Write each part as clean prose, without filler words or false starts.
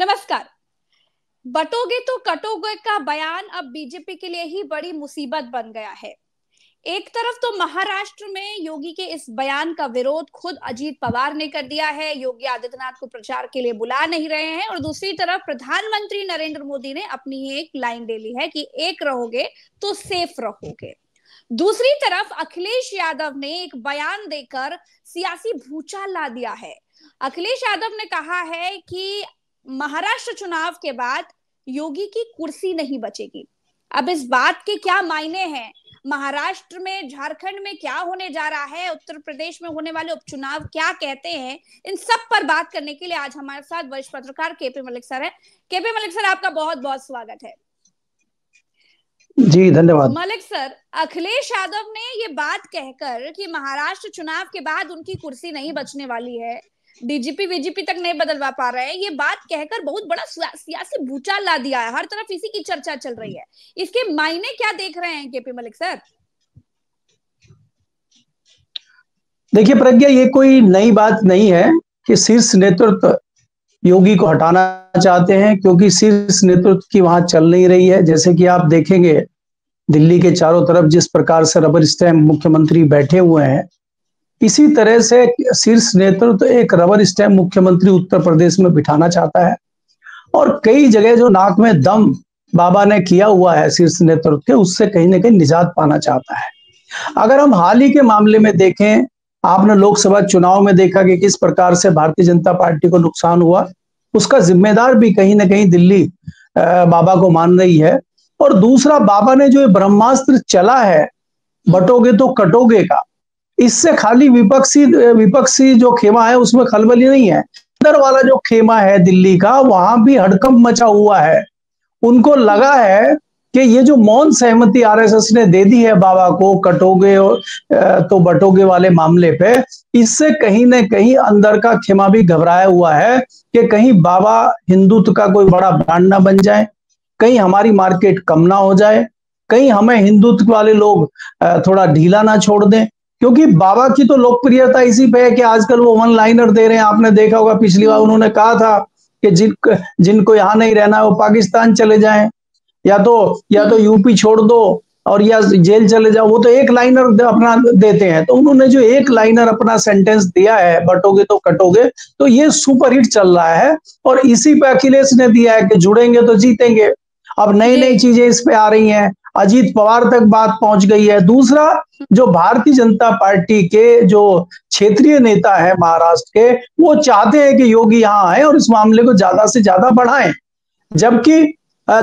नमस्कार। बटोगे तो कटोगे का बयान अब बीजेपी के लिए ही बड़ी मुसीबत बन गया है। एक तरफ तो महाराष्ट्र में योगी के इस बयान का विरोध खुद अजीत पवार ने कर दिया है, योगी आदित्यनाथ को प्रचार के लिए बुला नहीं रहे हैं, और दूसरी तरफ प्रधानमंत्री नरेंद्र मोदी ने अपनी एक लाइन दे ली है कि एक रहोगे तो सेफ रहोगे। दूसरी तरफ अखिलेश यादव ने एक बयान देकर सियासी भूचाल ला दिया है। अखिलेश यादव ने कहा है कि महाराष्ट्र चुनाव के बाद योगी की कुर्सी नहीं बचेगी। अब इस बात के क्या मायने हैं, महाराष्ट्र में, झारखंड में क्या होने जा रहा है, उत्तर प्रदेश में होने वाले उपचुनाव क्या कहते हैं, इन सब पर बात करने के लिए आज हमारे साथ वरिष्ठ पत्रकार केपी मलिक सर हैं। केपी मलिक सर, आपका बहुत बहुत स्वागत है। जी धन्यवाद। मलिक सर, अखिलेश यादव ने ये बात कहकर कि महाराष्ट्र चुनाव के बाद उनकी कुर्सी नहीं बचने वाली है, डीजीपी वीजीपी तक नहीं बदलवा पा रहे हैं, ये बात कहकर बहुत बड़ा सियासी भूचाल ला दिया है। हर तरफ इसी की चर्चा चल रही है। इसके मायने क्या देख रहे हैं केपी मलिक सर? देखिए प्रज्ञा, ये कोई नई बात नहीं है कि शीर्ष नेतृत्व योगी को हटाना चाहते हैं, क्योंकि शीर्ष नेतृत्व की वहां चल नहीं रही है। जैसे कि आप देखेंगे दिल्ली के चारों तरफ जिस प्रकार से रबर स्टैम्प मुख्यमंत्री बैठे हुए हैं, इसी तरह से शीर्ष नेतृत्व तो एक रबर स्टैम्प मुख्यमंत्री उत्तर प्रदेश में बिठाना चाहता है। और कई जगह जो नाक में दम बाबा ने किया हुआ है शीर्ष नेतृत्व के, उससे कहीं ना कहीं निजात पाना चाहता है। अगर हम हाल ही के मामले में देखें, आपने लोकसभा चुनाव में देखा कि किस प्रकार से भारतीय जनता पार्टी को नुकसान हुआ, उसका जिम्मेदार भी कहीं ना कहीं दिल्ली बाबा को मान रही है। और दूसरा, बाबा ने जो ब्रह्मास्त्र चला है बटोगे तो कटोगे का, इससे खाली विपक्षी जो खेमा है उसमें खलबली नहीं है, अंदर वाला जो खेमा है दिल्ली का, वहां भी हड़कंप मचा हुआ है। उनको लगा है कि ये जो मौन सहमति आरएसएस ने दे दी है बाबा को कटोगे तो बटोगे वाले मामले पे, इससे कहीं ना कहीं अंदर का खेमा भी घबराया हुआ है कि कहीं बाबा हिंदुत्व का कोई बड़ा ब्रांड ना बन जाए, कहीं हमारी मार्केट कम ना हो जाए, कहीं हमें हिंदुत्व वाले लोग थोड़ा ढीला ना छोड़ दें। क्योंकि बाबा की तो लोकप्रियता इसी पे है कि आजकल वो वन लाइनर दे रहे हैं। आपने देखा होगा पिछली बार उन्होंने कहा था कि जिनको यहाँ नहीं रहना वो पाकिस्तान चले जाएं, या तो यूपी छोड़ दो और या जेल चले जाओ। वो तो एक लाइनर अपना देते हैं, तो उन्होंने जो एक लाइनर अपना सेंटेंस दिया है बटोगे तो कटोगे, तो ये सुपरहिट चल रहा है। और इसी पे अखिलेश ने दिया है कि जुड़ेंगे तो जीतेंगे। अब नई नई चीजें इस पे आ रही हैं, अजीत पवार तक बात पहुंच गई है। दूसरा, जो भारतीय जनता पार्टी के जो क्षेत्रीय नेता है महाराष्ट्र के, वो चाहते हैं कि योगी यहाँ आए और इस मामले को ज्यादा से ज्यादा बढ़ाएं, जबकि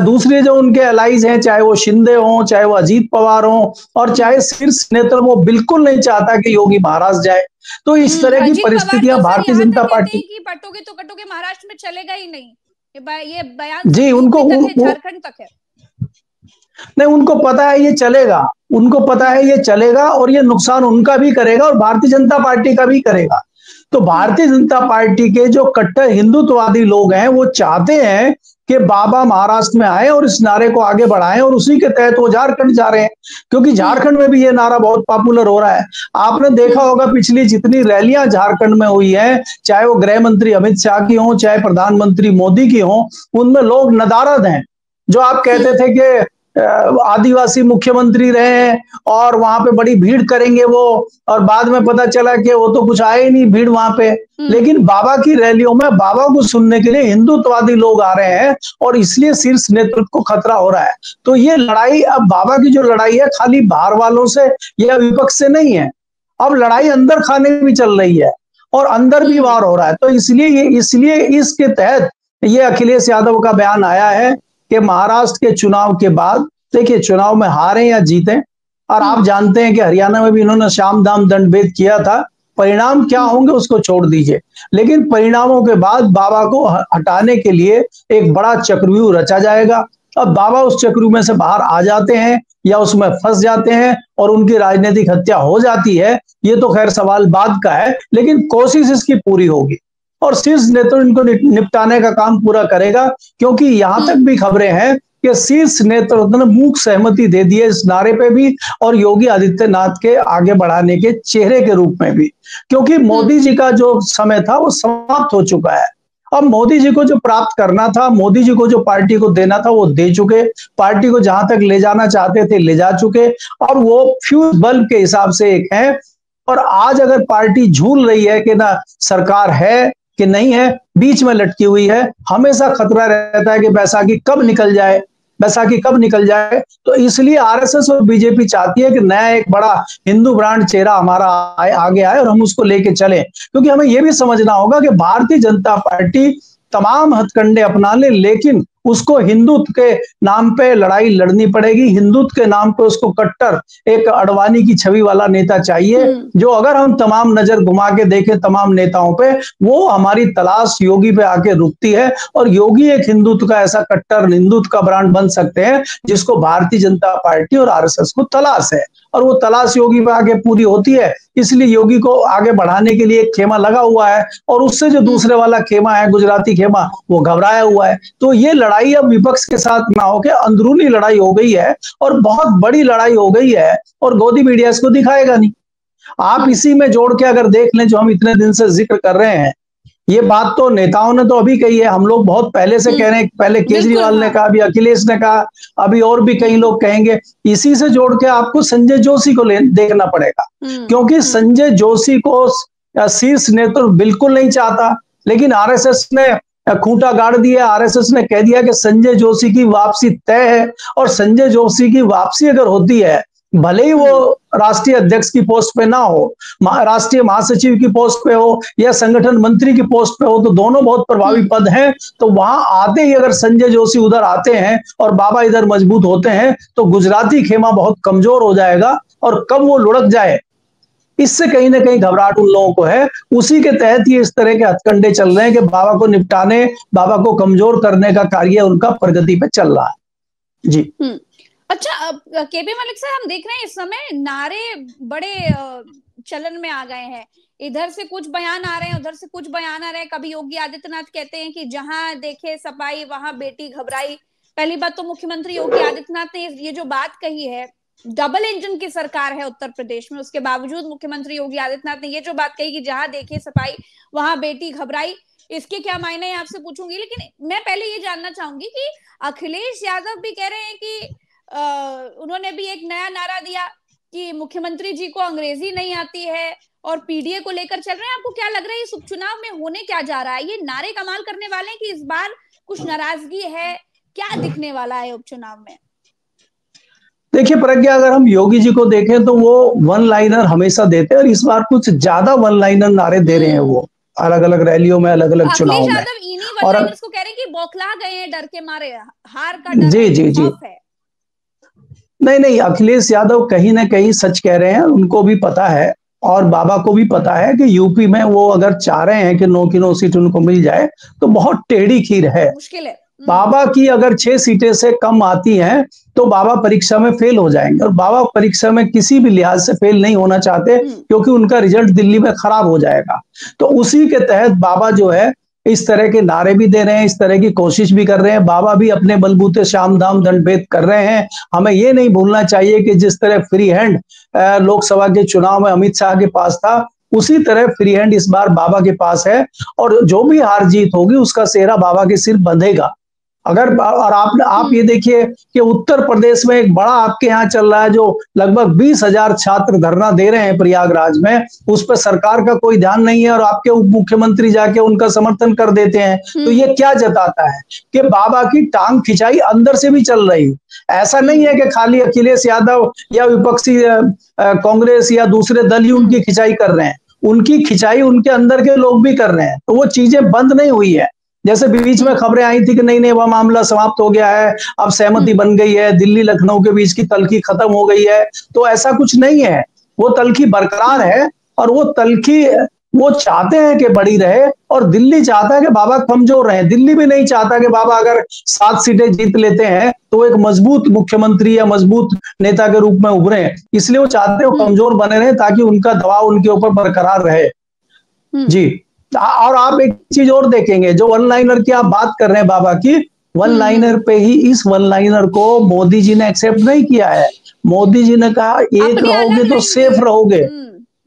दूसरे जो उनके एलाइज हैं, चाहे वो शिंदे हों, चाहे वो अजीत पवार हों, और चाहे शीर्ष नेतृत्व, वो बिल्कुल नहीं चाहता कि योगी महाराष्ट्र जाए। तो इस तरह की परिस्थितियां भारतीय जनता पार्टी की बटोगे तो कटोगे महाराष्ट्र में चलेगा ही नहीं, ये बयान जी उनको झारखंड तक है। नहीं, उनको पता है ये चलेगा, उनको पता है ये चलेगा, और ये नुकसान उनका भी करेगा और भारतीय जनता पार्टी का भी करेगा। तो भारतीय जनता पार्टी के जो कट्टर हिंदुत्ववादी लोग हैं, वो चाहते हैं कि बाबा महाराष्ट्र में आए और इस नारे को आगे बढ़ाएं, और उसी के तहत वो झारखंड जा रहे हैं, क्योंकि झारखंड में भी ये नारा बहुत पॉपुलर हो रहा है। आपने देखा होगा पिछली जितनी रैलियां झारखंड में हुई हैं, चाहे वो गृह मंत्री अमित शाह की हों, चाहे प्रधानमंत्री मोदी की हों, उनमें लोग नदारद हैं। जो आप कहते थे कि आदिवासी मुख्यमंत्री रहे और वहां पे बड़ी भीड़ करेंगे वो, और बाद में पता चला कि वो तो कुछ आए नहीं भीड़ वहां पे। लेकिन बाबा की रैलियों में बाबा को सुनने के लिए हिंदुत्ववादी लोग आ रहे हैं, और इसलिए शीर्ष नेतृत्व को खतरा हो रहा है। तो ये लड़ाई, अब बाबा की जो लड़ाई है खाली बाहर वालों से या विपक्ष से नहीं है, अब लड़ाई अंदर खाने में भी चल रही है और अंदर भी वार हो रहा है। तो इसलिए इसके तहत ये अखिलेश यादव का बयान आया है कि महाराष्ट्र के चुनाव के बाद, देखिए चुनाव में हारें या जीतें, और आप जानते हैं कि हरियाणा में भी इन्होंने शाम दाम दंड भेद किया था, परिणाम क्या होंगे उसको छोड़ दीजिए, लेकिन परिणामों के बाद बाबा को हटाने के लिए एक बड़ा चक्रव्यूह रचा जाएगा। अब बाबा उस चक्रव्यूह में से बाहर आ जाते हैं या उसमें फंस जाते हैं और उनकी राजनीतिक हत्या हो जाती है, ये तो खैर सवाल बाद का है, लेकिन कोशिश इसकी पूरी होगी और शीर्ष नेतृत्व इनको निपटाने का काम पूरा करेगा। क्योंकि यहां तक भी खबरें हैं कि शीर्ष नेतृत्व ने मूक सहमति दे दी है इस नारे पे भी, और योगी आदित्यनाथ के आगे बढ़ाने के चेहरे के रूप में भी, क्योंकि मोदी जी का जो समय था वो समाप्त हो चुका है। अब मोदी जी को जो प्राप्त करना था, मोदी जी को जो पार्टी को देना था वो दे चुके, पार्टी को जहां तक ले जाना चाहते थे ले जा चुके, और वो फ्यूज बल्ब के हिसाब से एक है। और आज अगर पार्टी झूल रही है कि ना सरकार है कि नहीं है, बीच में लटकी हुई है, हमेशा खतरा रहता है कि बैसाखी कब निकल जाए, बैसाखी कब निकल जाए। तो इसलिए आरएसएस और बीजेपी चाहती है कि नया एक बड़ा हिंदू ब्रांड चेहरा हमारा आगे आए और हम उसको लेके चलें, क्योंकि हमें यह भी समझना होगा कि भारतीय जनता पार्टी तमाम हथकंडे अपना ले, लेकिन उसको हिंदुत्व के नाम पे लड़ाई लड़नी पड़ेगी। हिंदुत्व के नाम पे उसको कट्टर एक अडवाणी की छवि वाला नेता चाहिए, जो अगर हम तमाम नजर घुमा के देखें तमाम नेताओं पे, वो हमारी तलाश योगी पे आके रुकती है। और योगी एक हिंदुत्व का ऐसा कट्टर, हिंदुत्व का ब्रांड बन सकते हैं जिसको भारतीय जनता पार्टी और आरएसएस को तलाश है, और वो तलाश योगी पे आगे पूरी होती है। इसलिए योगी को आगे बढ़ाने के लिए एक खेमा लगा हुआ है, और उससे जो दूसरे वाला खेमा है, गुजराती खेमा, वो घबराया हुआ है। तो ये लड़ाई अब विपक्ष के साथ ना होकर अंदरूनी लड़ाई हो गई है, और बहुत बड़ी लड़ाई हो गई है, और गोदी मीडिया इसको दिखाएगा नहीं। आप इसी में जोड़ के अगर देख लें जो हम इतने दिन से जिक्र कर रहे हैं, ये बात तो नेताओं ने तो अभी कही है, हम लोग बहुत पहले से कह रहे हैं, पहले केजरीवाल ने कहा, अभी अखिलेश ने कहा, अभी और भी कई लोग कहेंगे। इसी से जोड़ के आपको संजय जोशी को देखना पड़ेगा, क्योंकि संजय जोशी को शीर्ष नेतृत्व बिल्कुल नहीं चाहता, लेकिन आरएसएस ने खूंटा गाड़ दिया। आरएसएस ने कह दिया कि संजय जोशी की वापसी तय है, और संजय जोशी की वापसी अगर होती है, भले ही वो राष्ट्रीय अध्यक्ष की पोस्ट पे ना हो, राष्ट्रीय महासचिव की पोस्ट पे हो या संगठन मंत्री की पोस्ट पे हो, तो दोनों बहुत प्रभावी पद हैं। तो वहां आते ही अगर संजय जोशी उधर आते हैं और बाबा इधर मजबूत होते हैं, तो गुजराती खेमा बहुत कमजोर हो जाएगा, और कब वो लुढ़क जाए इससे कहीं ना कहीं घबराहट उन लोगों को है। उसी के तहत ये इस तरह के हथकंडे चल रहे हैं कि बाबा को निपटाने, बाबा को कमजोर करने का कार्य उनका प्रगति पे चल रहा है। जी अच्छा, केपी मलिक साहब, हम देख रहे हैं इस समय नारे बड़े चलन में आ गए हैं, इधर से कुछ बयान आ रहे हैं, उधर से कुछ बयान आ रहे हैं। कभी योगी आदित्यनाथ कहते हैं कि जहां देखे सफाई वहां बेटी घबराई। पहली बात तो मुख्यमंत्री योगी आदित्यनाथ ने ये जो बात कही है, डबल इंजन की सरकार है उत्तर प्रदेश में, उसके बावजूद मुख्यमंत्री योगी आदित्यनाथ ने ये जो बात कही कि जहां देखे सफाई वहां बेटी घबराई, इसके क्या मायने हैं आपसे पूछूंगी। लेकिन मैं पहले ये जानना चाहूंगी कि अखिलेश यादव भी कह रहे हैं कि उन्होंने भी एक नया नारा दिया कि मुख्यमंत्री जी को अंग्रेजी नहीं आती है और पीडीए को लेकर चल रहे हैं। आपको क्या लग रहा है इस उपचुनाव में होने क्या जा रहा है? ये नारे कमाल करने वाले हैं कि इस बार कुछ नाराजगी है, क्या दिखने वाला है उपचुनाव में? देखिए प्रज्ञा, अगर हम योगी जी को देखें तो वो वन लाइनर हमेशा देते हैं, और इस बार कुछ ज्यादा वन लाइनर नारे दे रहे हैं वो अलग अलग रैलियों में, अलग अलग चुनाव में, और इसको कह रहे हैं कि बौखला गए हैं डर के मारे, हार का डर। जी जी जी, नहीं, अखिलेश यादव कहीं ना कहीं सच कह रहे हैं, उनको भी पता है और बाबा को भी पता है कि यूपी में वो अगर चाह रहे हैं कि नौ सीट उनको मिल जाए तो बहुत टेढ़ी खीर है, मुश्किल है। बाबा की अगर 6 सीटें से कम आती हैं तो बाबा परीक्षा में फेल हो जाएंगे, और बाबा परीक्षा में किसी भी लिहाज से फेल नहीं होना चाहते, क्योंकि उनका रिजल्ट दिल्ली में खराब हो जाएगा। तो उसी के तहत बाबा जो है इस तरह के नारे भी दे रहे हैं, इस तरह की कोशिश भी कर रहे हैं। बाबा भी अपने बलबूते शाम दाम दंड भेद कर रहे हैं। हमें ये नहीं भूलना चाहिए कि जिस तरह फ्री हैंड लोकसभा के चुनाव में अमित शाह के पास था, उसी तरह फ्री हैंड इस बार बाबा के पास है, और जो भी हार जीत होगी उसका सेहरा बाबा के सिर बंधेगा। अगर और आप ये देखिए कि उत्तर प्रदेश में एक बड़ा आपके यहाँ चल रहा है, जो लगभग 20,000 छात्र धरना दे रहे हैं प्रयागराज में, उस पर सरकार का कोई ध्यान नहीं है, और आपके उप मुख्यमंत्री जाके उनका समर्थन कर देते हैं। तो ये क्या जताता है कि बाबा की टांग खिंचाई अंदर से भी चल रही। ऐसा नहीं है कि खाली अखिलेश यादव या विपक्षी कांग्रेस या दूसरे दल ही उनकी खिंचाई कर रहे हैं, उनकी खिंचाई उनके अंदर के लोग भी कर रहे हैं। तो वो चीजें बंद नहीं हुई है। जैसे बीच में खबरें आई थी कि नहीं, वह मामला समाप्त हो गया है, अब सहमति बन गई है, दिल्ली लखनऊ के बीच की तल्खी खत्म हो गई है, तो ऐसा कुछ नहीं है। वो तल्खी बरकरार है, और वो तल्खी वो चाहते हैं कि बड़ी रहे, और दिल्ली चाहता है कि बाबा कमजोर रहे। दिल्ली भी नहीं चाहता कि बाबा अगर 7 सीटें जीत लेते हैं तो एक मजबूत मुख्यमंत्री या मजबूत नेता के रूप में उभरे, इसलिए वो चाहते हैं वो कमजोर बने रहे, ताकि उनका दबाव उनके ऊपर बरकरार रहे। जी, और आप एक चीज और देखेंगे, जो वन लाइनर की आप बात कर रहे हैं, बाबा की वन लाइनर पे ही, इस वन लाइनर को मोदी जी ने एक्सेप्ट नहीं किया है। मोदी जी ने कहा एक रहोगे तो सेफ रहोगे,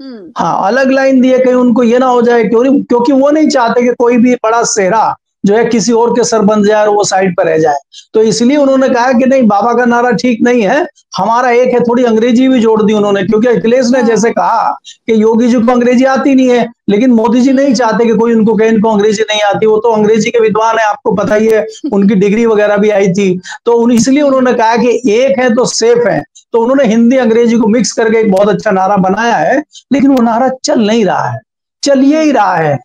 हाँ, अलग लाइन दी है कहीं उनको ये ना हो जाए, क्योंकि वो नहीं चाहते कि कोई भी बड़ा सेहरा जो है किसी और के सर बन जाए और वो साइड पर रह जाए। तो इसलिए उन्होंने कहा कि नहीं, बाबा का नारा ठीक नहीं है, हमारा एक है। थोड़ी अंग्रेजी भी जोड़ दी उन्होंने, क्योंकि अखिलेश ने जैसे कहा कि योगी जी को अंग्रेजी आती नहीं है, लेकिन मोदी जी नहीं चाहते कि कोई उनको कहे इनको अंग्रेजी नहीं आती। वो तो अंग्रेजी के विद्वान है, आपको पता ही है, उनकी डिग्री वगैरह भी आई थी। तो इसलिए उन्होंने कहा कि एक है तो सेफ है। तो उन्होंने हिंदी अंग्रेजी को मिक्स करके एक बहुत अच्छा नारा बनाया है, लेकिन वो नारा चल नहीं रहा है, चल ही रहा है।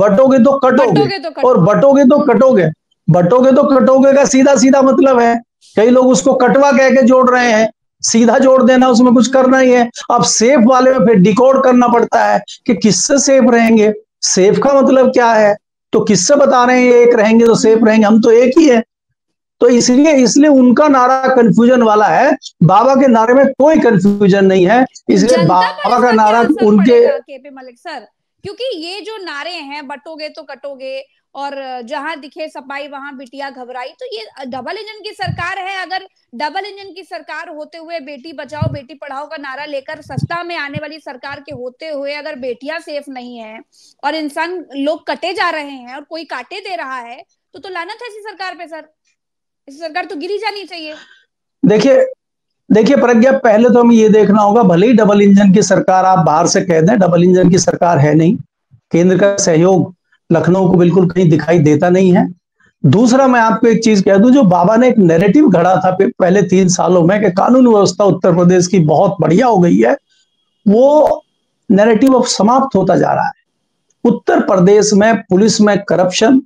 बटोगे तो कटोगे, और बटोगे तो कटोगे। बटोगे तो कटोगे का सीधा सीधा मतलब है, कई लोग उसको कटवा कह के जोड़ रहे हैं, सीधा जोड़ देना, उसमें कुछ करना ही है। अब सेफ वाले में फिर डिकोड करना पड़ता है कि किससे सेफ रहेंगे, सेफ का मतलब क्या है। तो किससे बता रहे हैं एक रहेंगे तो सेफ रहेंगे, हम तो एक ही है। तो इसलिए उनका नारा कंफ्यूजन वाला है, बाबा के नारे में कोई कंफ्यूजन नहीं है, इसलिए बाबा का नारा उनके। केपी मलिक सर, क्योंकि ये जो नारे हैं बटोगे तो कटोगे और जहां दिखे सपाई वहां बिटिया घबराई, तो ये डबल इंजन की सरकार है। अगर डबल इंजन की सरकार होते हुए बेटी बचाओ बेटी पढ़ाओ का नारा लेकर सत्ता में आने वाली सरकार के होते हुए अगर बेटियां सेफ नहीं है और इंसान लोग कटे जा रहे हैं और कोई काटे दे रहा है, तो लानत है इसी सरकार पे सर। इस सरकार तो गिरी जानी चाहिए। देखिए प्रज्ञा, पहले तो हमें ये देखना होगा, भले ही डबल इंजन की सरकार आप बाहर से कह दें, डबल इंजन की सरकार है नहीं। केंद्र का सहयोग लखनऊ को बिल्कुल कहीं दिखाई देता नहीं है। दूसरा, मैं आपको एक चीज कह दूं, जो बाबा ने एक नैरेटिव गढ़ा था पहले 3 सालों में कि कानून व्यवस्था उत्तर प्रदेश की बहुत बढ़िया हो गई है, वो नैरेटिव अब समाप्त होता जा रहा है। उत्तर प्रदेश में पुलिस में करप्शन,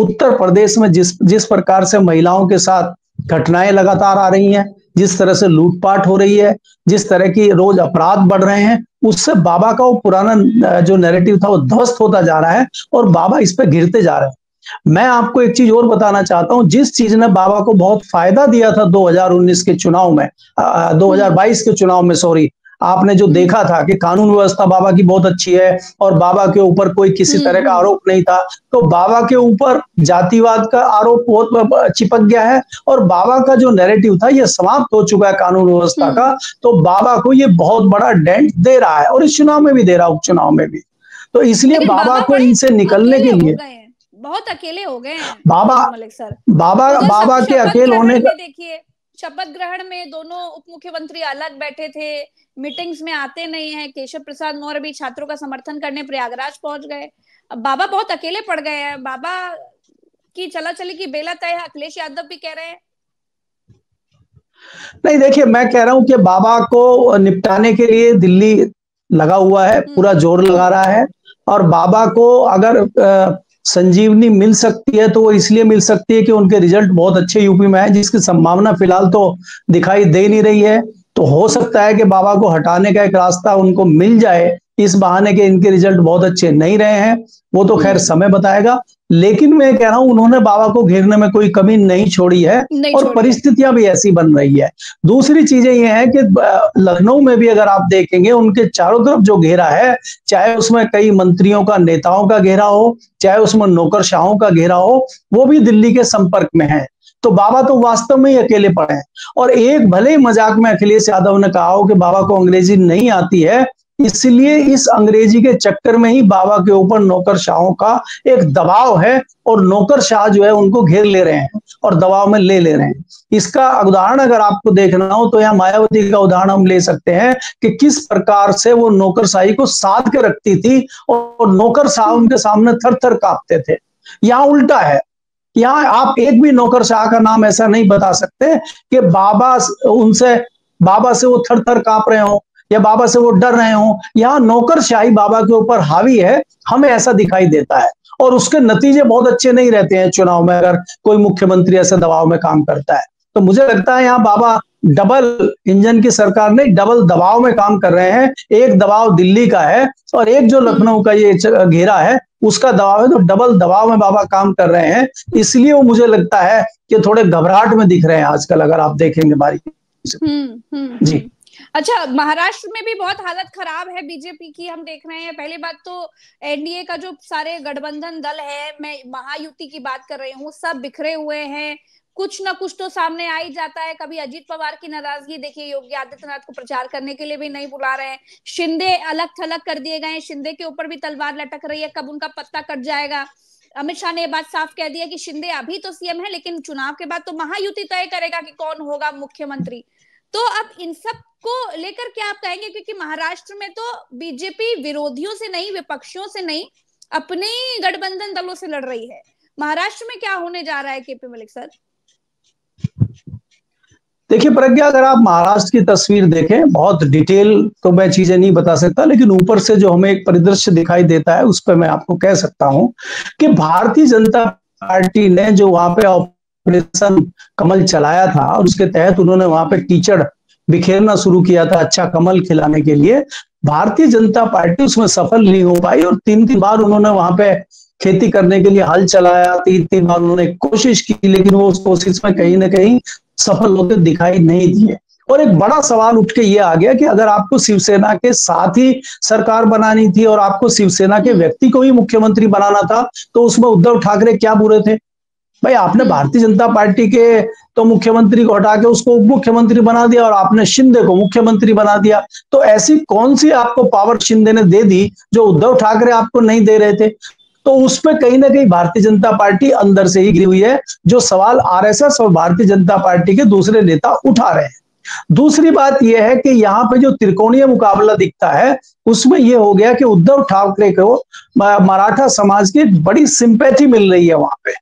उत्तर प्रदेश में जिस प्रकार से महिलाओं के साथ घटनाएं लगातार आ रही हैं, जिस तरह से लूटपाट हो रही है, जिस तरह की रोज अपराध बढ़ रहे हैं, उससे बाबा का वो पुराना जो नैरेटिव था वो ध्वस्त होता जा रहा है और बाबा इस पे गिरते जा रहे हैं। मैं आपको एक चीज और बताना चाहता हूँ, जिस चीज ने बाबा को बहुत फायदा दिया था 2019 के चुनाव में, 2022 के चुनाव में, सॉरी, आपने जो देखा था कि कानून व्यवस्था बाबा की बहुत अच्छी है और बाबा के ऊपर कोई किसी तरह का आरोप नहीं था, तो बाबा के ऊपर जातिवाद का आरोप बहुत चिपक गया है और बाबा का जो नैरेटिव था ये समाप्त हो चुका है कानून व्यवस्था का। तो बाबा को ये बहुत बड़ा डेंट दे रहा है और इस चुनाव में भी दे रहा है, उपचुनाव में भी। तो इसलिए बाबा को इनसे निकलने के लिए बहुत अकेले हो गए हैं बाबा के अकेले होने का। देखिए, शपथ ग्रहण में दोनों उप मुख्यमंत्री अलग बैठे थे, मीटिंग्स में आते नहीं हैं। केशव प्रसाद मौर्य भी छात्रों का समर्थन करने प्रयागराज पहुंच गए। अब बाबा बहुत अकेले पड़ गए हैं, बाबा की चला चली की बेला तय है, अखिलेश यादव भी कह रहे हैं। नहीं, देखिए, मैं कह रहा हूं कि बाबा को निपटाने के लिए दिल्ली लगा हुआ है, पूरा जोर लगा रहा है और बाबा को अगर संजीवनी मिल सकती है तो वो इसलिए मिल सकती है कि उनके रिजल्ट बहुत अच्छे यूपी में है, जिसकी संभावना फिलहाल तो दिखाई दे नहीं रही है। तो हो सकता है कि बाबा को हटाने का एक रास्ता उनको मिल जाए, इस बहाने के इनके रिजल्ट बहुत अच्छे नहीं रहे हैं, वो तो खैर समय बताएगा। लेकिन मैं कह रहा हूं, उन्होंने बाबा को घेरने में कोई कमी नहीं छोड़ी है और परिस्थितियां भी ऐसी बन रही है। दूसरी चीजें ये हैं कि लखनऊ में भी अगर आप देखेंगे, उनके चारों तरफ जो घेरा है, चाहे उसमें कई मंत्रियों का, नेताओं का घेरा हो, चाहे उसमें नौकरशाहों का घेरा हो, वो भी दिल्ली के संपर्क में है। तो बाबा तो वास्तव में ही अकेले पड़े हैं। और एक भले ही मजाक में अखिलेश यादव ने कहा हो कि बाबा को अंग्रेजी नहीं आती है, इसलिए इस अंग्रेजी के चक्कर में ही बाबा के ऊपर नौकरशाहों का एक दबाव है और नौकरशाह जो है उनको घेर ले रहे हैं और दबाव में ले रहे हैं। इसका उदाहरण अगर आपको देखना हो तो यहाँ मायावती का उदाहरण हम ले सकते हैं कि किस प्रकार से वो नौकरशाही को साध के रखती थी और नौकरशाह उनके सामने थर-थर कांपते थे। यहाँ उल्टा है, यहाँ आप एक भी नौकरशाह का नाम ऐसा नहीं बता सकते कि बाबा से वो थर-थर कांप रहे हो या बाबा से वो डर रहे हो। यहाँ नौकरशाही बाबा के ऊपर हावी है, हमें ऐसा दिखाई देता है और उसके नतीजे बहुत अच्छे नहीं रहते हैं चुनाव में, अगर कोई मुख्यमंत्री ऐसे दबाव में काम करता है। तो मुझे लगता है यहाँ बाबा डबल इंजन की सरकार नहीं, डबल दबाव में काम कर रहे हैं। एक दबाव दिल्ली का है और एक जो लखनऊ का ये घेरा है उसका दबाव है। तो डबल दबाव में बाबा काम कर रहे हैं, इसलिए वो मुझे लगता है कि थोड़े घबराहट में दिख रहे हैं आजकल, अगर आप देखेंगे बारीकी से। जी अच्छा, महाराष्ट्र में भी बहुत हालत खराब है बीजेपी की, हम देख रहे हैं। पहली बात तो एनडीए का जो सारे गठबंधन दल है, मैं महायुति की बात कर रही हूँ, सब बिखरे हुए हैं। कुछ ना कुछ तो सामने आ ही जाता है। कभी अजीत पवार की नाराजगी, देखिए योगी आदित्यनाथ को प्रचार करने के लिए भी नहीं बुला रहे हैं। शिंदे अलग थलग कर दिए गए, शिंदे के ऊपर भी तलवार लटक रही है, कब उनका पत्ता कट जाएगा। अमित शाह ने यह बात साफ कह दिया कि शिंदे अभी तो सीएम है, लेकिन चुनाव के बाद तो महायुति तय करेगा कि कौन होगा मुख्यमंत्री। तो अब इन सब को लेकर क्या आप कहेंगे, क्योंकि महाराष्ट्र में तो बीजेपी विरोधियों से नहीं, विपक्षियों से नहीं, अपने गठबंधन दलों से लड़ रही है। महाराष्ट्र में क्या होने जा रहा है केपी मलिक सर? देखिए प्रज्ञा, अगर आप महाराष्ट्र की तस्वीर देखें, बहुत डिटेल तो मैं चीजें नहीं बता सकता, लेकिन ऊपर से जो हमें एक परिदृश्य दिखाई देता है उस पर मैं आपको कह सकता हूं कि भारतीय जनता पार्टी ने जो वहां पे ऑपरेशन कमल चलाया था और उसके तहत उन्होंने वहां पे कीचड़ बिखेरना शुरू किया था अच्छा कमल खिलाने के लिए, भारतीय जनता पार्टी उसमें सफल नहीं हो पाई और 3-3 बार उन्होंने वहां पे खेती करने के लिए हल चलाया, 3-3 बार उन्होंने कोशिश की, लेकिन वो उस कोशिश में कहीं ना कहीं सफल होते दिखाई नहीं दिए। और एक बड़ा सवाल उठ के ये आ गया कि अगर आपको शिवसेना के साथ ही सरकार बनानी थी और आपको शिवसेना के व्यक्ति को ही मुख्यमंत्री बनाना था, तो उसमें उद्धव ठाकरे क्या बुरे थे भाई? आपने भारतीय जनता पार्टी के तो मुख्यमंत्री को हटा के उसको उप मुख्यमंत्री बना दिया और आपने शिंदे को मुख्यमंत्री बना दिया। तो ऐसी कौन सी आपको पावर शिंदे ने दे दी जो उद्धव ठाकरे आपको नहीं दे रहे थे? तो उस पर कहीं ना कहीं भारतीय जनता पार्टी अंदर से ही गिरी हुई है, जो सवाल आरएसएस और भारतीय जनता पार्टी के दूसरे नेता उठा रहे हैं। दूसरी बात यह है कि यहाँ पे जो त्रिकोणीय मुकाबला दिखता है उसमें यह हो गया कि उद्धव ठाकरे को मराठा समाज की बड़ी सिंपैथी मिल रही है वहां पे,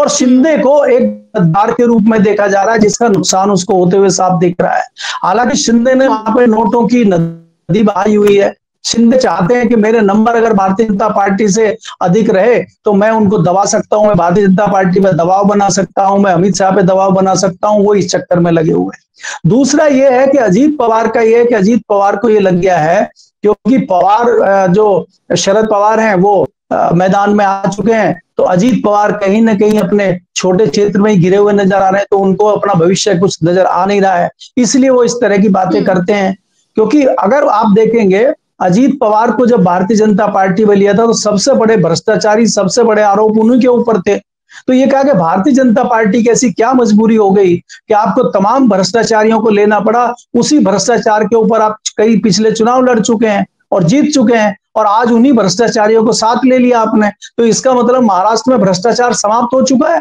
और शिंदे को एक गद्दार के रूप में देखा जा रहा है जिसका नुकसान उसको होते हुए साफ दिख रहा है। हालांकि शिंदे ने वहां पे नोटों की नदी बहाई हुई है, शिंदे चाहते हैं कि मेरे नंबर अगर भारतीय जनता पार्टी से अधिक रहे तो मैं उनको दबा सकता हूं, मैं भारतीय जनता पार्टी पर दबाव बना सकता हूं, मैं अमित शाह पे दबाव बना सकता हूं, वो इस चक्कर में लगे हुए हैं। दूसरा ये है कि अजीत पवार को ये लग गया है, क्योंकि पवार जो शरद पवार हैं वो मैदान में आ चुके हैं, तो अजीत पवार कहीं ना कहीं अपने छोटे क्षेत्र में ही गिरे हुए नजर आ रहे हैं, तो उनको अपना भविष्य कुछ नजर आ नहीं रहा है, इसलिए वो इस तरह की बातें करते हैं। क्योंकि अगर आप देखेंगे अजीत पवार को जब भारतीय जनता पार्टी में लिया था तो सबसे बड़े भ्रष्टाचारी, सबसे बड़े आरोप उन्हीं के ऊपर थे। तो ये कहा कि भारतीय जनता पार्टी की ऐसी क्या मजबूरी हो गई कि आपको तमाम भ्रष्टाचारियों को लेना पड़ा? उसी भ्रष्टाचार के ऊपर आप कई पिछले चुनाव लड़ चुके हैं और जीत चुके हैं, और आज उन्हीं भ्रष्टाचारियों को साथ ले लिया आपने, तो इसका मतलब महाराष्ट्र में भ्रष्टाचार समाप्त हो चुका है।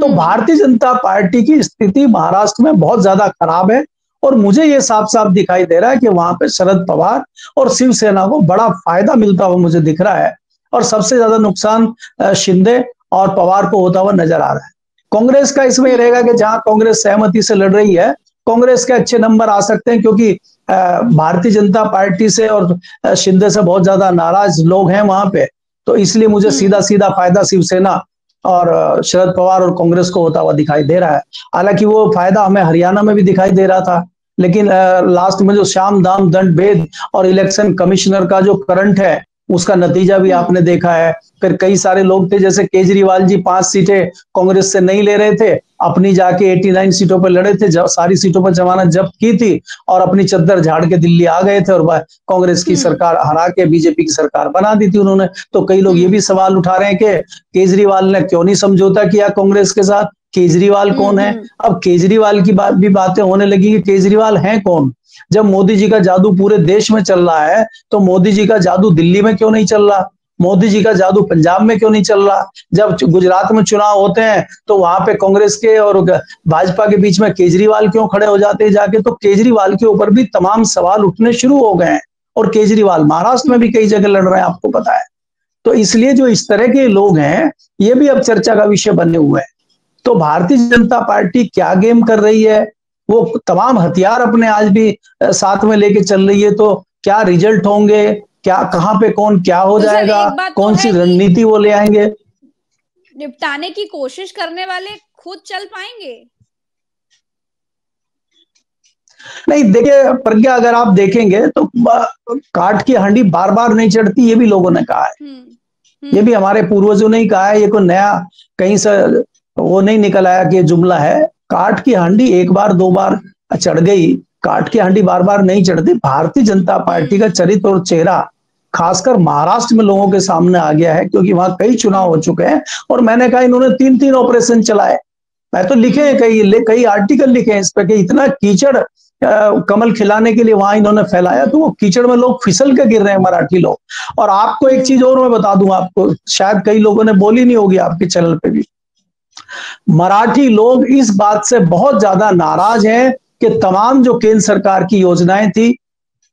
तो भारतीय जनता पार्टी की स्थिति महाराष्ट्र में बहुत ज्यादा खराब है, और मुझे ये साफ साफ दिखाई दे रहा है कि वहां पे शरद पवार और शिवसेना को बड़ा फायदा मिलता हुआ मुझे दिख रहा है, और सबसे ज्यादा नुकसान शिंदे और पवार को होता हुआ नजर आ रहा है। कांग्रेस का इसमें रहेगा कि जहां कांग्रेस सहमति से लड़ रही है, कांग्रेस के अच्छे नंबर आ सकते हैं, क्योंकि भारतीय जनता पार्टी से और शिंदे से बहुत ज्यादा नाराज लोग हैं वहां पे, तो इसलिए मुझे सीधा सीधा फायदा शिवसेना और शरद पवार और कांग्रेस को होता हुआ दिखाई दे रहा है। हालांकि वो फायदा हमें हरियाणा में भी दिखाई दे रहा था, लेकिन लास्ट में जो शाम दाम दंड भेद और इलेक्शन कमिश्नर का जो करंट है उसका नतीजा भी आपने देखा है। फिर कई सारे लोग थे जैसे केजरीवाल जी 5 सीटें कांग्रेस से नहीं ले रहे थे, अपनी जाके 89 सीटों पर लड़े थे, सारी सीटों पर जमानत जब्त की थी और अपनी चद्दर झाड़ के दिल्ली आ गए थे और कांग्रेस की सरकार हरा के बीजेपी की सरकार बना दी थी उन्होंने। तो कई लोग ये भी सवाल उठा रहे हैं कि केजरीवाल ने क्यों नहीं समझौता किया कांग्रेस के साथ, केजरीवाल कौन है? अब केजरीवाल की बात भी बातें होने लगी कि केजरीवाल है कौन? जब मोदी जी का जादू पूरे देश में चल रहा है तो मोदी जी का जादू दिल्ली में क्यों नहीं चल रहा? मोदी जी का जादू पंजाब में क्यों नहीं चल रहा? जब गुजरात में चुनाव होते हैं तो वहां पे कांग्रेस के और भाजपा के बीच में केजरीवाल क्यों खड़े हो जाते हैं जाके? तो केजरीवाल के ऊपर भी तमाम सवाल उठने शुरू हो गए हैं, और केजरीवाल महाराष्ट्र में भी कई जगह लड़ रहे हैं, आपको पता है। तो इसलिए जो इस तरह के लोग हैं ये भी अब चर्चा का विषय बने हुए हैं। तो भारतीय जनता पार्टी क्या गेम कर रही है? वो तमाम हथियार अपने आज भी साथ में लेके चल रही है, तो क्या रिजल्ट होंगे, क्या कहाँ पे कौन क्या हो जाएगा, कौन सी रणनीति वो ले आएंगे, निपटाने की कोशिश करने वाले खुद चल पाएंगे? नहीं, देखिए प्रज्ञा, अगर आप देखेंगे तो काट की हंडी बार बार नहीं चढ़ती, ये भी लोगों ने कहा है, ये भी हमारे पूर्वजों ने ही कहा है, ये कोई नया कहीं से वो नहीं निकल आया कि जुमला है। काट की हंडी एक बार दो बार चढ़ गई, काट की हंडी बार बार नहीं चढ़ती। भारतीय जनता पार्टी का चरित्र और चेहरा खासकर महाराष्ट्र में लोगों के सामने आ गया है, क्योंकि वहां कई चुनाव हो चुके हैं, और मैंने कहा इन्होंने 3-3 ऑपरेशन चलाए। मैं तो लिखे कई आर्टिकल लिखे इस पर कि इतना कीचड़ कमल खिलाने के लिए वहां इन्होंने फैलाया तो वो कीचड़ में लोग फिसल के गिर रहे हैं मराठी लोग। और आपको एक चीज और मैं बता दूं, आपको शायद कई लोगों ने बोली नहीं होगी आपके चैनल पे भी, मराठी लोग इस बात से बहुत ज्यादा नाराज हैं कि तमाम जो केंद्र सरकार की योजनाएं थी,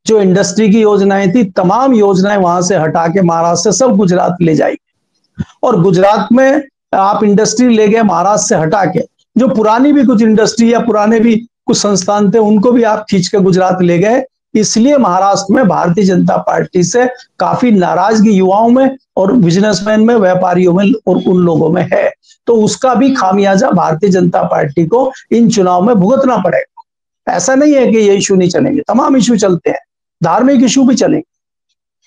जो इंडस्ट्री की योजनाएं थी, तमाम योजनाएं वहां से हटा के महाराष्ट्र से सब गुजरात ले जाएगी। और गुजरात में आप इंडस्ट्री ले गए महाराष्ट्र से हटा के, जो पुरानी भी कुछ इंडस्ट्री या पुराने भी कुछ संस्थान थे उनको भी आप खींच के गुजरात ले गए। इसलिए महाराष्ट्र में भारतीय जनता पार्टी से काफी नाराजगी युवाओं में और बिजनेसमैन में, व्यापारियों में और उन लोगों में है। तो उसका भी खामियाजा भारतीय जनता पार्टी को इन चुनाव में भुगतना पड़ेगा। ऐसा नहीं है कि ये इशू नहीं चलेंगे, तमाम इशू चलते हैं, धार्मिक इशू भी चलेंगे।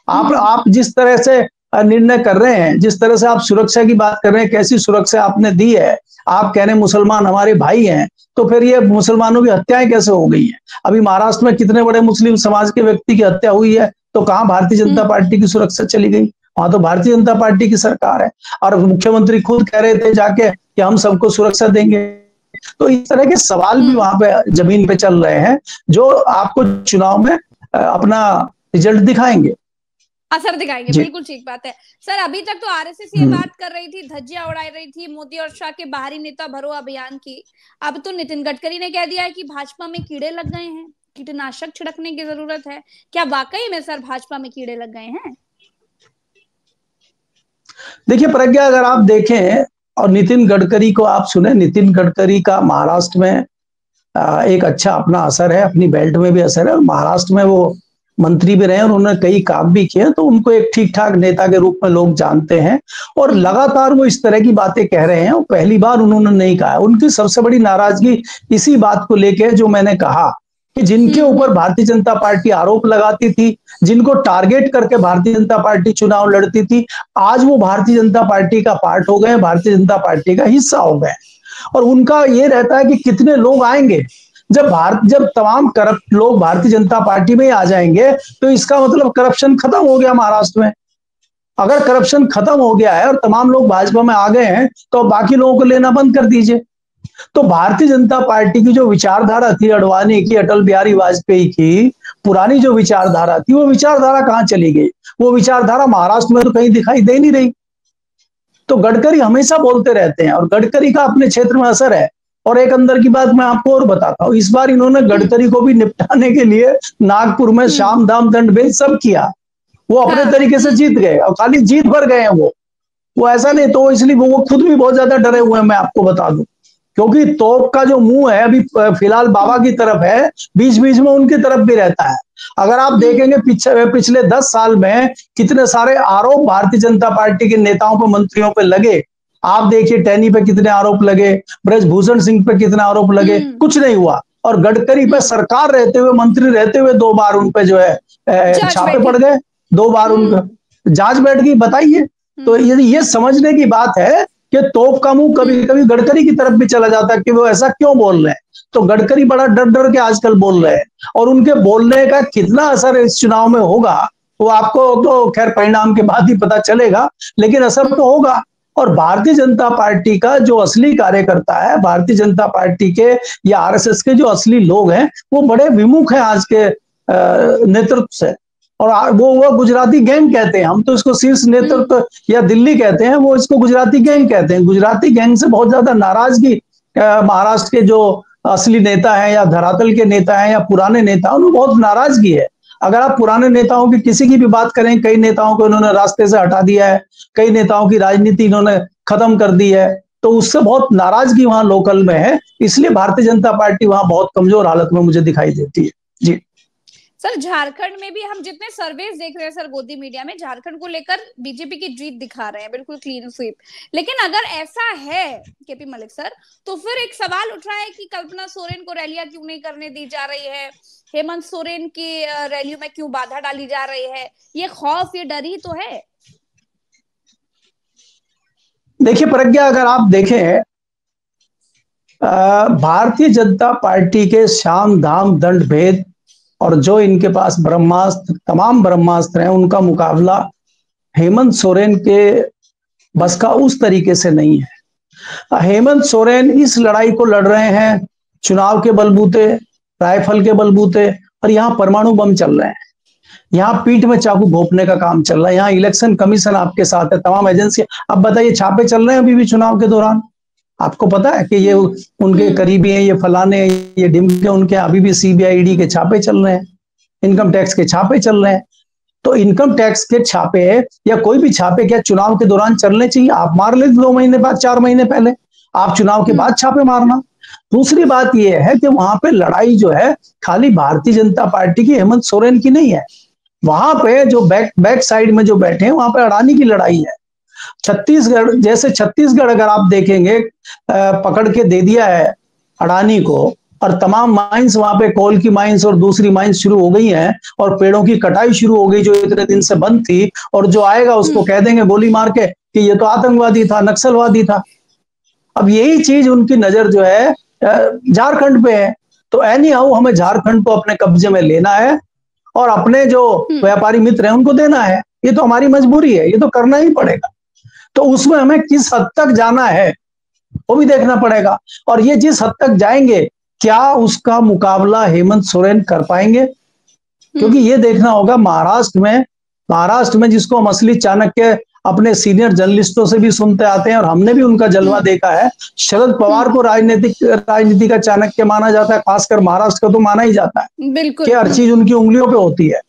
आप जिस तरह से निर्णय कर रहे हैं, जिस तरह से आप सुरक्षा की बात कर रहे हैं, कैसी सुरक्षा आपने दी है, आप कह रहे हैं मुसलमान हमारे भाई हैं, तो फिर ये मुसलमानों की हत्याएं कैसे हो गई हैं? अभी महाराष्ट्र में कितने बड़े मुस्लिम समाज के व्यक्ति की हत्या हुई है, तो कहाँ भारतीय जनता पार्टी की सुरक्षा चली गई? वहां तो भारतीय जनता पार्टी की सरकार है और मुख्यमंत्री खुद कह रहे थे जाके कि हम सबको सुरक्षा देंगे। तो इस तरह के सवाल भी वहां पे जमीन पे चल रहे हैं जो आपको चुनाव में अपना रिजल्ट दिखाएंगे, असर दिखाएंगे। बिल्कुल ठीक बात है सर। अभी तक तो आरएसएस ये बात कर रही थी, धज्जियां उड़ा रही थी मोदी और शाह के बाहरी नेता भरो अभियान की। अब तो नितिन गडकरी ने कह दिया है कि भाजपा में कीड़े लग गए हैं, कीटनाशक छिड़कने की जरूरत है। क्या वाकई में सर भाजपा में कीड़े लग गए हैं? देखिए प्रज्ञा, अगर आप देखें और नितिन गडकरी को आप सुने, नितिन गडकरी का महाराष्ट्र में एक अच्छा अपना असर है, अपनी बेल्ट में भी असर है। महाराष्ट्र में वो मंत्री भी रहे और उन्होंने कई काम भी किए, तो उनको एक ठीक ठाक नेता के रूप में लोग जानते हैं। और लगातार वो इस तरह की बातें कह रहे हैं और पहली बार उन्होंने नहीं कहा। उनकी सबसे बड़ी नाराजगी इसी बात को लेके जो मैंने कहा कि जिनके ऊपर भारतीय जनता पार्टी आरोप लगाती थी, जिनको टारगेट करके भारतीय जनता पार्टी चुनाव लड़ती थी, आज वो भारतीय जनता पार्टी का पार्ट हो गए, भारतीय जनता पार्टी का हिस्सा हो गए। और उनका ये रहता है कि कितने लोग आएंगे, जब तमाम करप्ट लोग भारतीय जनता पार्टी में आ जाएंगे तो इसका मतलब करप्शन खत्म हो गया महाराष्ट्र में। अगर करप्शन खत्म हो गया है और तमाम लोग भाजपा में आ गए हैं तो बाकी लोगों को लेना बंद कर दीजिए। तो भारतीय जनता पार्टी की जो विचारधारा थी, अडवाणी की, अटल बिहारी वाजपेयी की पुरानी जो विचारधारा थी, वो विचारधारा कहाँ चली गई? वो विचारधारा महाराष्ट्र में तो कहीं दिखाई दे नहीं रही। तो गडकरी हमेशा बोलते रहते हैं और गडकरी का अपने क्षेत्र में असर है। और एक अंदर की बात मैं आपको और बताता हूँ, इस बार इन्होंने गडकरी को भी निपटाने के लिए नागपुर में शाम दाम दंड भेद सब किया, वो अपने तरीके से जीत गए और खाली जीत भर गए हैं। वो ऐसा नहीं, तो इसलिए वो खुद भी बहुत ज्यादा डरे हुए हैं, मैं आपको बता दूं, क्योंकि तोप का जो मुंह है अभी फिलहाल बाबा की तरफ है, बीच बीच में उनकी तरफ भी रहता है। अगर आप देखेंगे पिछले 10 साल में कितने सारे आरोप भारतीय जनता पार्टी के नेताओं पर, मंत्रियों पर लगे। आप देखिए टैनी पे कितने आरोप लगे, ब्रजभूषण सिंह पे कितने आरोप लगे, कुछ नहीं हुआ। और गडकरी पे सरकार रहते हुए, मंत्री रहते हुए 2 बार उन पे जो है छापे पड़ गए, 2 बार उनका जांच बैठ गई। बताइए, तो ये समझने की बात है कि तोप का मुंह कभी कभी गडकरी की तरफ भी चला जाता है कि वो ऐसा क्यों बोल रहे हैं। तो गडकरी बड़ा डर डर के आजकल बोल रहे हैं और उनके बोलने का कितना असर इस चुनाव में होगा वो आपको तो खैर परिणाम के बाद ही पता चलेगा, लेकिन असर तो होगा। और भारतीय जनता पार्टी का जो असली कार्यकर्ता है, भारतीय जनता पार्टी के या आरएसएस के जो असली लोग हैं, वो बड़े विमुख हैं आज के नेतृत्व से। और वो गुजराती गैंग कहते हैं, हम तो इसको शीर्ष नेतृत्व या दिल्ली कहते हैं, वो इसको गुजराती गैंग कहते हैं। गुजराती गैंग से बहुत ज्यादा नाराजगी महाराष्ट्र के जो असली नेता है या धरातल के नेता है या पुराने नेता, उन्हें बहुत नाराजगी है। अगर आप पुराने नेताओं की किसी की भी बात करें, कई नेताओं को इन्होंने रास्ते से हटा दिया है, कई नेताओं की राजनीति इन्होंने खत्म कर दी है, तो उससे बहुत नाराजगी वहां लोकल में है। इसलिए भारतीय जनता पार्टी वहां बहुत कमजोर हालत में मुझे दिखाई देती है। जी सर, झारखंड में भी हम जितने सर्वेस देख रहे हैं सर, गोदी मीडिया में झारखंड को लेकर बीजेपी की जीत दिखा रहे हैं, बिल्कुल क्लीन स्वीप। लेकिन अगर ऐसा है केपी मलिक सर, तो फिर एक सवाल उठ रहा है कि कल्पना सोरेन को रैलियां क्यों नहीं करने दी जा रही है, हेमंत सोरेन की रैलियों में क्यों बाधा डाली जा रही है? ये खौफ, ये डर ही तो है। देखिए प्रज्ञा, अगर आप देखें भारतीय जनता पार्टी के शाम धाम दंड भेद और जो इनके पास ब्रह्मास्त्र, तमाम ब्रह्मास्त्र हैं, उनका मुकाबला हेमंत सोरेन के बस का उस तरीके से नहीं है। हेमंत सोरेन इस लड़ाई को लड़ रहे हैं चुनाव के बलबूते, राइफल के बलबूते, और यहाँ परमाणु बम चल रहे हैं, यहाँ पीठ में चाकू घोंपने का काम चल रहा है, यहाँ इलेक्शन कमीशन आपके साथ है, तमाम एजेंसी। अब बताइए छापे चल रहे हैं अभी भी चुनाव के दौरान, आपको पता है कि ये उनके करीबी हैं, ये फलाने हैं, ये डिमके, उनके अभी भी सीबीआई ईडी के छापे चल रहे हैं, इनकम टैक्स के छापे चल रहे हैं। तो इनकम टैक्स के छापे या कोई भी छापे क्या चुनाव के दौरान चलने चाहिए? आप मार ले 2 महीने बाद, 4 महीने पहले, आप चुनाव के बाद छापे मारना। दूसरी बात यह है कि वहां पे लड़ाई जो है खाली भारतीय जनता पार्टी की, हेमंत सोरेन की नहीं है, वहां पे जो बैक साइड में जो बैठे हैं वहां पे अडानी की लड़ाई है। छत्तीसगढ़ अगर आप देखेंगे, पकड़ के दे दिया है अडानी को, और तमाम माइंस वहां पे, कोल की माइंस और दूसरी माइंस शुरू हो गई हैं, और पेड़ों की कटाई शुरू हो गई जो इतने दिन से बंद थी, और जो आएगा उसको कह देंगे गोली मार के कि ये तो आतंकवादी था, नक्सलवादी था। अब यही चीज उनकी नजर जो है झारखंड पे है। तो एनी हाउ हमें झारखंड को अपने कब्जे में लेना है और अपने जो व्यापारी मित्र हैं उनको देना है, ये तो हमारी मजबूरी है, ये तो करना ही पड़ेगा। तो उसमें हमें किस हद तक जाना है वो भी देखना पड़ेगा, और ये जिस हद तक जाएंगे क्या उसका मुकाबला हेमंत सोरेन कर पाएंगे? क्योंकि ये देखना होगा महाराष्ट्र में जिसको हम असली चाणक्य अपने सीनियर जर्नलिस्टों से भी सुनते आते हैं और हमने भी उनका जलवा देखा है। शरद पवार को राजनीति का चाणक्य माना जाता है, खासकर महाराष्ट्र का तो माना ही जाता है, बिल्कुल कि हर चीज उनकी उंगलियों पे होती है।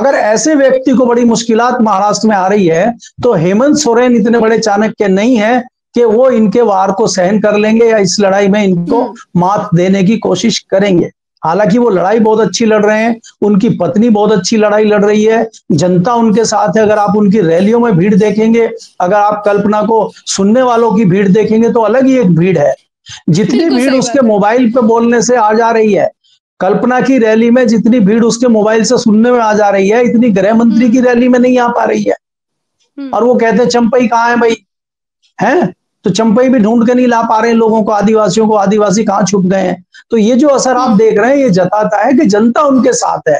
अगर ऐसे व्यक्ति को बड़ी मुश्किलात महाराष्ट्र में आ रही है तो हेमंत सोरेन इतने बड़े चाणक्य नहीं है कि वो इनके वार को सहन कर लेंगे या इस लड़ाई में इनको मात देने की कोशिश करेंगे। हालांकि वो लड़ाई बहुत अच्छी लड़ रहे हैं, उनकी पत्नी बहुत अच्छी लड़ाई लड़ रही है, जनता उनके साथ है। अगर आप उनकी रैलियों में भीड़ देखेंगे, अगर आप कल्पना को सुनने वालों की भीड़ देखेंगे तो अलग ही एक भीड़ है, जितनी भीड़ उसके मोबाइल पे बोलने से आ जा रही है। कल्पना की रैली में जितनी भीड़ उसके मोबाइल से सुनने में आ जा रही है, इतनी गृह मंत्री की रैली में नहीं आ पा रही है। और वो कहते हैं चंपई कहाँ है भाई, है तो चंपई भी ढूंढ के नहीं ला पा रहे हैं लोगों को, आदिवासियों को, आदिवासी कहाँ छुप गए हैं। तो ये जो असर आप देख रहे हैं ये जताता है कि जनता उनके साथ है,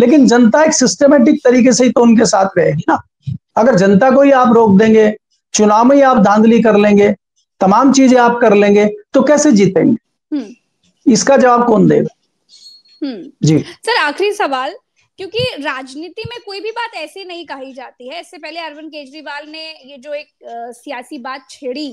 लेकिन जनता एक सिस्टमेटिक तरीके से ही तो उनके साथ रहेगी ना। अगर जनता को ही आप रोक देंगे, चुनाव में ही आप धांधली कर लेंगे, तमाम चीजें आप कर लेंगे तो कैसे जीतेंगे? इसका जवाब कौन देगा? जी सर, आखिरी सवाल, क्योंकि राजनीति में कोई भी बात ऐसी नहीं कही जाती है। इससे पहले अरविंद केजरीवाल ने ये जो एक सियासी बात छेड़ी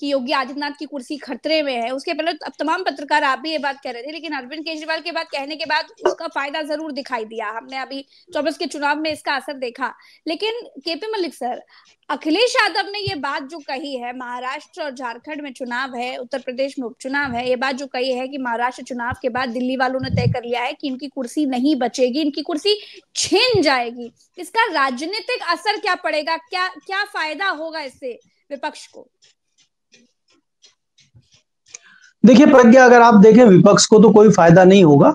कि योगी आदित्यनाथ की कुर्सी खतरे में है, उसके पहले अब तमाम पत्रकार आप भी ये बात कह रहे थे, लेकिन अरविंद केजरीवाल के बात कहने के बाद उसका फायदा जरूर दिखाई दिया, हमने अभी 24 के चुनाव में इसका असर देखा। लेकिन केपी मलिक सर, अखिलेश यादव ने ये बात जो कही है, महाराष्ट्र और झारखंड में चुनाव है, उत्तर प्रदेश में उपचुनाव है, ये बात जो कही है कि महाराष्ट्र चुनाव के बाद दिल्ली वालों ने तय कर लिया है कि इनकी कुर्सी नहीं बचेगी, इनकी कुर्सी छीन जाएगी, इसका राजनीतिक असर क्या पड़ेगा, क्या फायदा होगा इससे विपक्ष को? देखिए प्रज्ञा, अगर आप देखें विपक्ष को तो कोई फायदा नहीं होगा,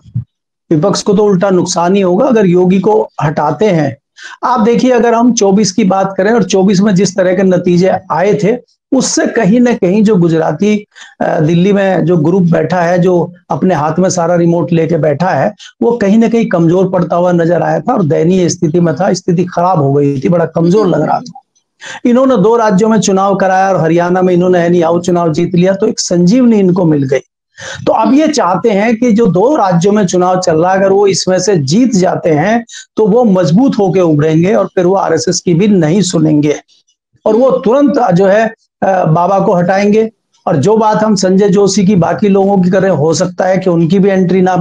विपक्ष को तो उल्टा नुकसान ही होगा अगर योगी को हटाते हैं। आप देखिए अगर हम 24 की बात करें और 24 में जिस तरह के नतीजे आए थे उससे कहीं ना कहीं जो गुजराती दिल्ली में जो ग्रुप बैठा है, जो अपने हाथ में सारा रिमोट लेके बैठा है, वो कहीं ना कहीं कमजोर पड़ता हुआ नजर आया था और दयनीय स्थिति में था, स्थिति खराब हो गई थी, बड़ा कमजोर लग रहा था। इन्होंने 2 राज्यों में चुनाव कराया और हरियाणा में इन्होंने एनी हाउ चुनाव जीत लिया, तो एक संजीवनी इनको मिल गई। तो अब ये चाहते हैं कि जो 2 राज्यों में चुनाव चल रहा है अगर वो इसमें से जीत जाते हैं तो वो मजबूत होकर उभरेंगे और फिर वो आरएसएस की भी नहीं सुनेंगे और वो तुरंत जो है बाबा को हटाएंगे। और जो बात हम संजय जोशी की बाकी लोगों की कर रहे, हो सकता है कि उनकी भी एंट्री ना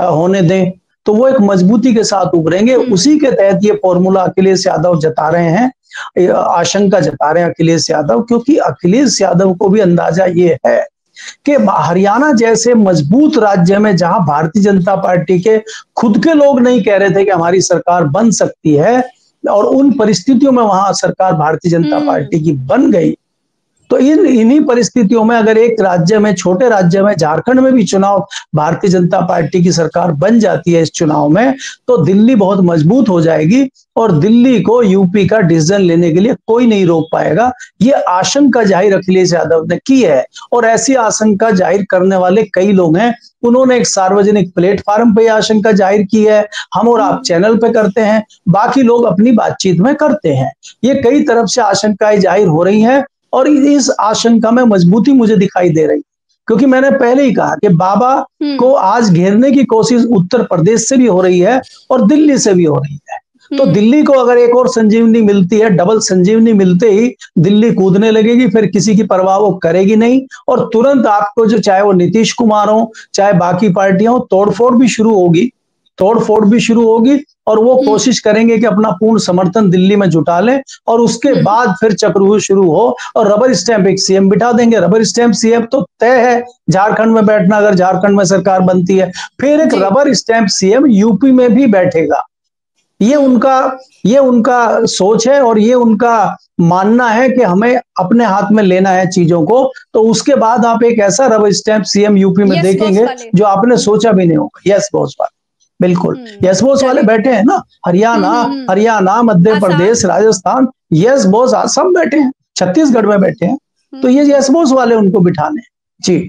होने दें, तो वो एक मजबूती के साथ उभरेंगे। उसी के तहत ये फॉर्मूला अखिलेश यादव जता रहे हैं, आशंका जता रहे हैं अखिलेश यादव, क्योंकि अखिलेश यादव को भी अंदाजा ये है कि हरियाणा जैसे मजबूत राज्य में जहां भारतीय जनता पार्टी के खुद के लोग नहीं कह रहे थे कि हमारी सरकार बन सकती है और उन परिस्थितियों में वहां सरकार भारतीय जनता पार्टी की बन गई, तो इन्हीं परिस्थितियों में अगर एक राज्य में, छोटे राज्य में, झारखंड में भी चुनाव भारतीय जनता पार्टी की सरकार बन जाती है इस चुनाव में, तो दिल्ली बहुत मजबूत हो जाएगी और दिल्ली को यूपी का डिसीजन लेने के लिए कोई नहीं रोक पाएगा। ये आशंका जाहिर अखिलेश यादव ने की है और ऐसी आशंका जाहिर करने वाले कई लोग हैं। उन्होंने एक सार्वजनिक प्लेटफॉर्म पर आशंका जाहिर की है, हम और आप चैनल पे करते हैं, बाकी लोग अपनी बातचीत में करते हैं। ये कई तरफ से आशंकाएं जाहिर हो रही हैं और इस आशंका में मजबूती मुझे दिखाई दे रही, क्योंकि मैंने पहले ही कहा कि बाबा को आज घेरने की कोशिश उत्तर प्रदेश से भी हो रही है और दिल्ली से भी हो रही है। तो दिल्ली को अगर एक और संजीवनी मिलती है, डबल संजीवनी मिलते ही दिल्ली कूदने लगेगी, फिर किसी की परवाह वो करेगी नहीं और तुरंत आपको जो चाहे वो नीतीश कुमार हो चाहे बाकी पार्टियां हो, तोड़फोड़ भी शुरू होगी और वो कोशिश करेंगे कि अपना पूर्ण समर्थन दिल्ली में जुटा लें और उसके बाद फिर चक्रव्यूह शुरू हो और रबर स्टैंप एक सीएम बिठा देंगे। रबर स्टैंप सीएम तो तय है झारखंड में बैठना, अगर झारखंड में सरकार बनती है। फिर एक रबर स्टैंप सीएम यूपी में भी बैठेगा, ये उनका सोच है और ये उनका मानना है कि हमें अपने हाथ में लेना है चीजों को। तो उसके बाद आप एक ऐसा रबर स्टैंप सीएम यूपी में देखेंगे जो आपने सोचा भी नहीं होगा। यस बॉस वाले, बिल्कुल यस बॉस वाले बैठे हैं ना, हरियाणा, मध्य प्रदेश, राजस्थान, यस बॉस सब बैठे हैं, छत्तीसगढ़ में बैठे हैं। तो ये यस बॉस वाले उनको बिठाने। जी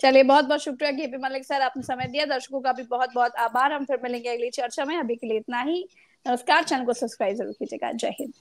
चलिए, बहुत बहुत शुक्रिया केपी मलिक सर, आपने समय दिया। दर्शकों का भी बहुत बहुत आभार। हम फिर मिलेंगे अगली चर्चा में, अभी के लिए इतना ही। नमस्कार, चैनल को सब्सक्राइब जरूर कीजिएगा। जय हिंद।